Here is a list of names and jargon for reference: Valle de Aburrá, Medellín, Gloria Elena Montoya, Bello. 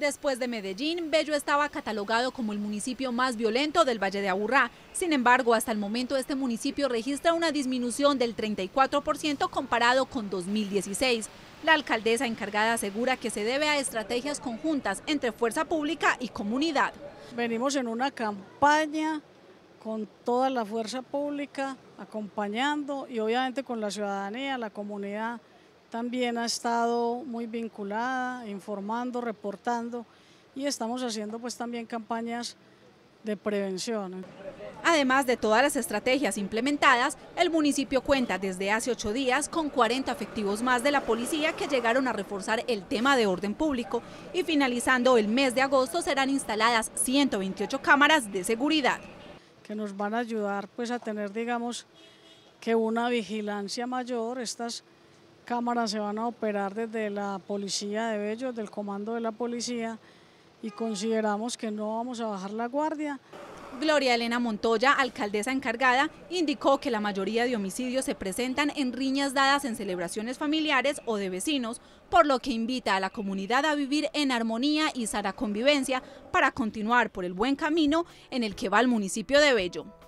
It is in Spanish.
Después de Medellín, Bello estaba catalogado como el municipio más violento del Valle de Aburrá. Sin embargo, hasta el momento este municipio registra una disminución del 34% comparado con 2016. La alcaldesa encargada asegura que se debe a estrategias conjuntas entre fuerza pública y comunidad. Venimos en una campaña con toda la fuerza pública, acompañando y obviamente con la ciudadanía, la comunidad también ha estado muy vinculada, informando, reportando y estamos haciendo pues también campañas de prevención. Además de todas las estrategias implementadas, el municipio cuenta desde hace 8 días con 40 efectivos más de la policía que llegaron a reforzar el tema de orden público y finalizando el mes de agosto serán instaladas 128 cámaras de seguridad. Que nos van a ayudar pues a tener, digamos, que una vigilancia mayor. Estas cámaras se van a operar desde la policía de Bello, desde el comando de la policía y consideramos que no vamos a bajar la guardia. Gloria Elena Montoya, alcaldesa encargada, indicó que la mayoría de homicidios se presentan en riñas dadas en celebraciones familiares o de vecinos, por lo que invita a la comunidad a vivir en armonía y sana convivencia para continuar por el buen camino en el que va el municipio de Bello.